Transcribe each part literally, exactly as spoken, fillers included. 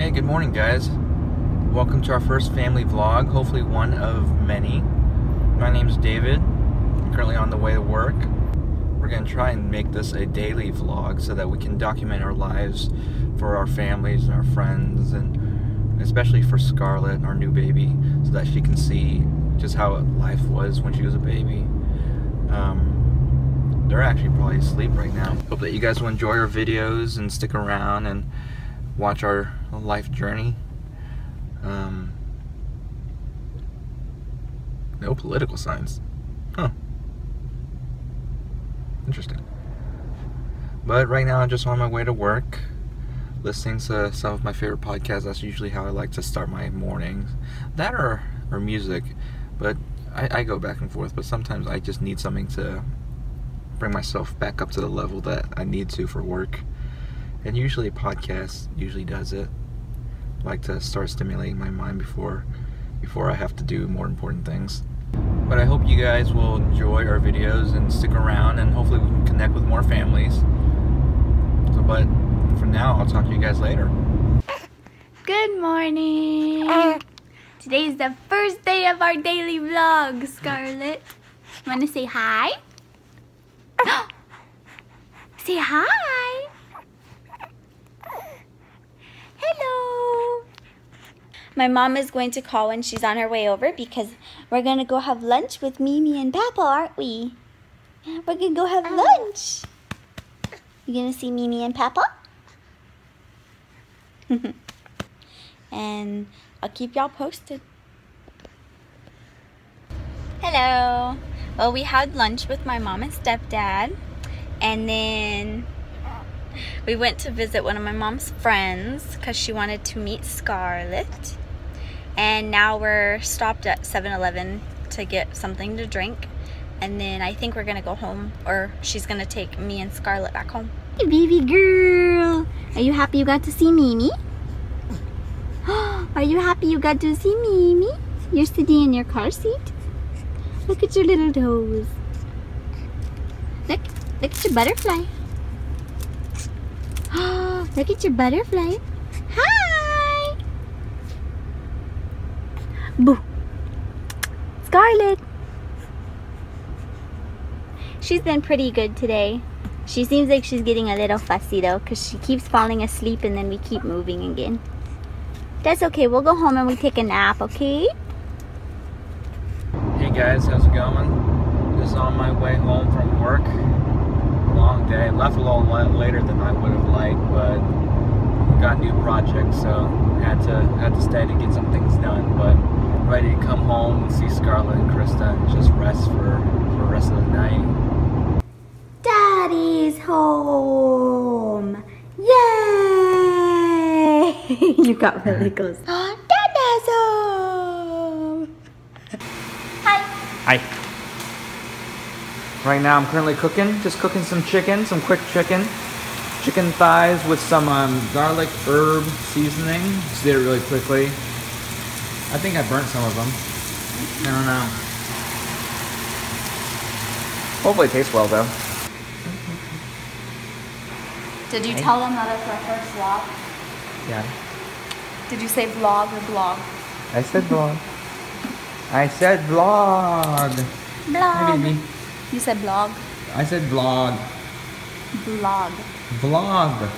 Hey, good morning, guys. Welcome to our first family vlog, hopefully one of many. My name's David. I'm currently on the way to work. We're gonna try and make this a daily vlog so that we can document our lives for our families and our friends, and especially for Scarlett, our new baby, so that she can see just how life was when she was a baby. Um, they're actually probably asleep right now. Hope that you guys will enjoy our videos and stick around and watch our life journey. Um, no political signs. Huh. Interesting. But right now I'm just on my way to work, listening to some of my favorite podcasts. That's usually how I like to start my mornings. That or, or music. But I, I go back and forth. But sometimes I just need something to bring myself back up to the level that I need to for work. And usually a podcast usually does it. I like to start stimulating my mind before before I have to do more important things. But I hope you guys will enjoy our videos and stick around, and hopefully we can connect with more families. So, but for now, I'll talk to you guys later. Good morning! Today's the first day of our daily vlog, Scarlett. Wanna say hi? Say hi! Hello! My mom is going to call when she's on her way over because we're going to go have lunch with Mimi and Papa, aren't we? We're going to go have lunch. You going to see Mimi and Papa? And I'll keep y'all posted. Hello! Well, we had lunch with my mom and stepdad, and then we went to visit one of my mom's friends because she wanted to meet Scarlett. And now we're stopped at seven eleven to get something to drink. And then I think we're going to go home, or she's going to take me and Scarlett back home. Hey, baby girl. Are you happy you got to see Mimi? Are you happy you got to see Mimi? You're sitting in your car seat. Look at your little toes. Look, look at your butterfly. Oh, look at your butterfly. Hi! Boo! Scarlett! She's been pretty good today. She seems like she's getting a little fussy though, because she keeps falling asleep and then we keep moving again. That's okay, we'll go home and we take a nap, okay? Hey guys, how's it going? Just on my way home from work. Long day. Left a little later than I would have liked, but got new projects, so had to had to stay to get some things done. But ready to come home and see Scarlett and Krista and just rest for, for the rest of the night. Daddy's home! Yay! You got really close. Oh, Daddy's home! Hi. Hi. Right now I'm currently cooking, just cooking some chicken, some quick chicken. Chicken thighs with some um, garlic herb seasoning. Just did it really quickly. I think I burnt some of them. I don't know. Hopefully it tastes well though. Did you tell them that it's our first vlog? Yeah. Did you say vlog or blog? I said vlog. I said vlog. Blog. Maybe. You said blog. I said vlog. Blog. Vlog.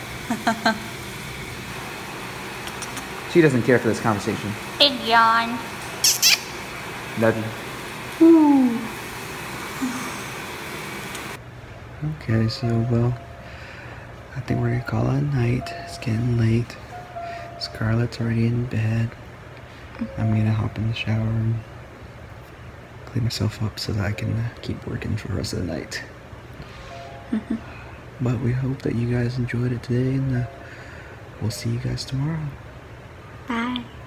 She doesn't care for this conversation. Big yawn. Love you. Ooh. Okay, so well, I think we're gonna call it night. It's getting late. Scarlett's already in bed. I'm gonna hop in the shower and clean myself up so that I can keep working for the rest of the night. Mm-hmm. But we hope that you guys enjoyed it today, and uh, we'll see you guys tomorrow. Bye.